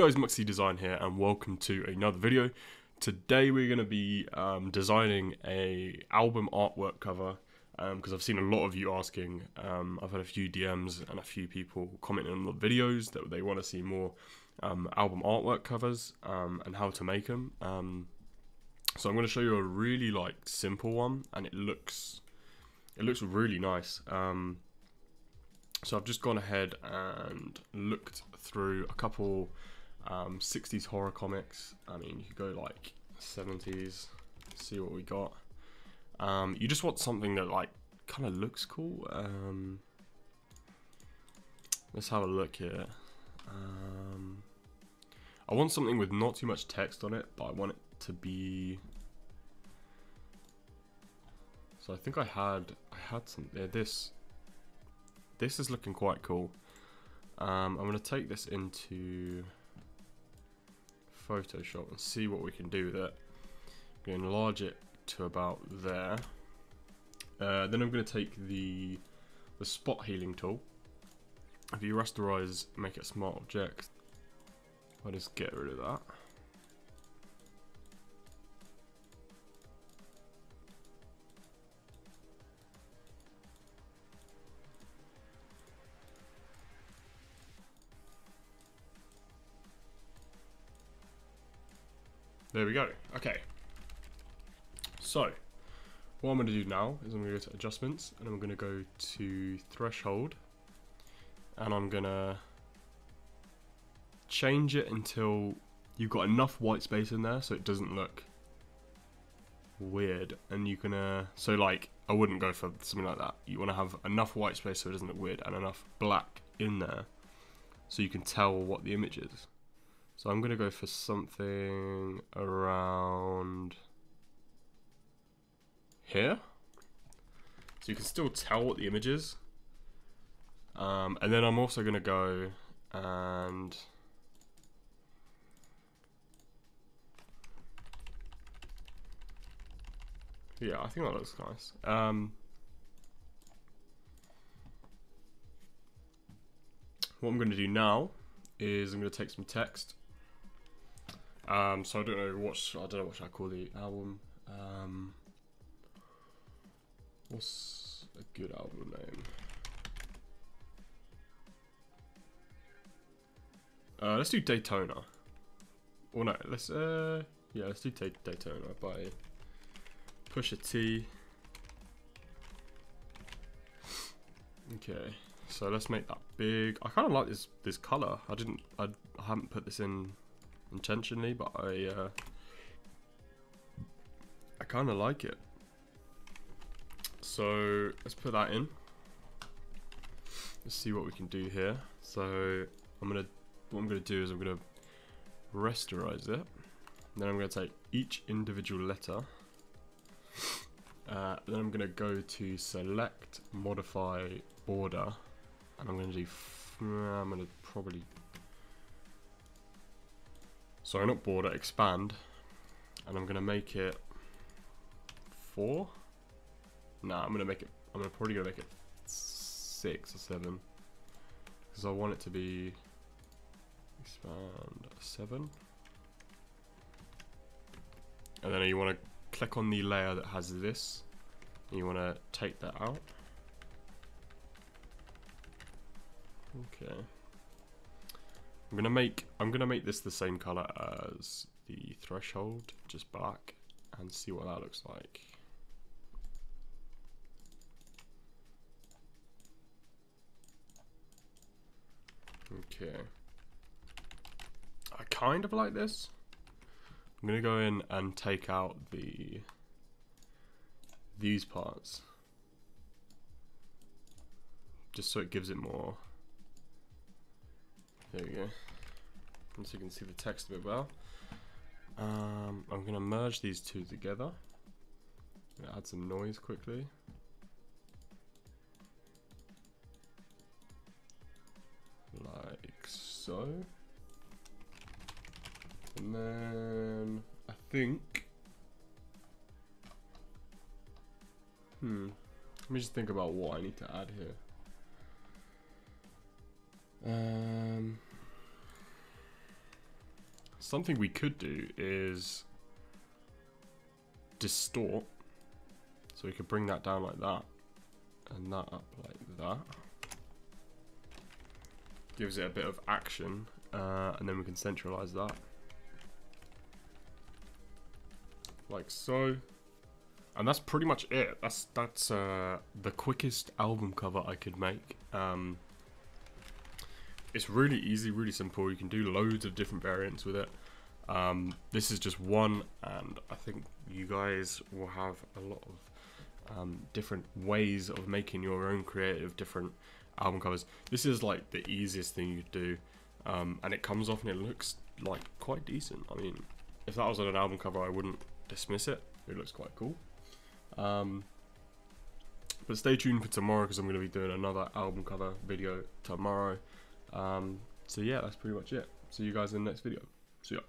guys, Maxi Design here, and welcome to another video. Today we're going to be designing a album artwork cover, because I've seen a lot of you asking. I've had a few DMs and a few people commenting on the videos that they want to see more album artwork covers and how to make them. So I'm going to show you a really simple one, and it looks really nice. So I've just gone ahead and looked through a couple 60s horror comics. I mean, you could go 70s, see what we got. You just want something that kind of looks cool. Let's have a look here. I want something with not too much text on it, but I want it to be... So I think I had some there. This is looking quite cool. I'm going to take this into Photoshop and see what we can do with it. I'm going to enlarge it to about there. Then I'm going to take the spot healing tool. If you rasterize, make it a smart object. I'll just get rid of that. There we go. Okay, so what I'm going to do now is I'm going to go to adjustments, and I'm going to go to threshold, and I'm going to change it until you've got enough white space in there so it doesn't look weird. And you can so I wouldn't go for something like that. You want to have enough white space so it doesn't look weird, and enough black in there so you can tell what the image is. So I'm going to go for something around here, so you can still tell what the image is. And then I'm also going to go and yeah, I think that looks nice. What I'm going to do now is I'm going to take some text. So I don't know what should I call the album. What's a good album name? Let's do Daytona. Or no, let's do Daytona by Pusha T. Okay, so let's make that big. I kind of like this color. I haven't put this in intentionally, but I kind of like it. So let's put that in. Let's see what we can do here. So what I'm gonna do is I'm gonna rasterize it. Then I'm gonna take each individual letter. Then I'm gonna go to select, modify, border, and I'm gonna do. Sorry, not border, expand. And I'm gonna make it 4. Nah, I'm probably gonna make it 6 or 7. Because I want it to be expand 7. And then you wanna click on the layer that has this, and you wanna take that out. Okay. I'm gonna make this the same color as the threshold, just black, and see what that looks like. Okay. I kind of like this. I'm gonna go in and take out these parts, just so it gives it more. There we go. And so you can see the text a bit well. I'm going to merge these two together. I'm going to add some noise quickly. Like so. And then I think... Let me just think about what I need to add here. Something we could do is distort. So we could bring that down like that and that up like that. Gives it a bit of action, and then we can centralize that. Like so. And that's pretty much it. That's the quickest album cover I could make. It's really easy, really simple. You can do loads of different variants with it. This is just one, and I think you guys will have a lot of different ways of making your own creative different album covers. This is like the easiest thing you could do, and it comes off and it looks like quite decent. I mean, if that was on an album cover, I wouldn't dismiss it. It looks quite cool. But stay tuned for tomorrow, because I'm going to be doing another album cover video tomorrow. So yeah, that's pretty much it. See you guys in the next video. See ya.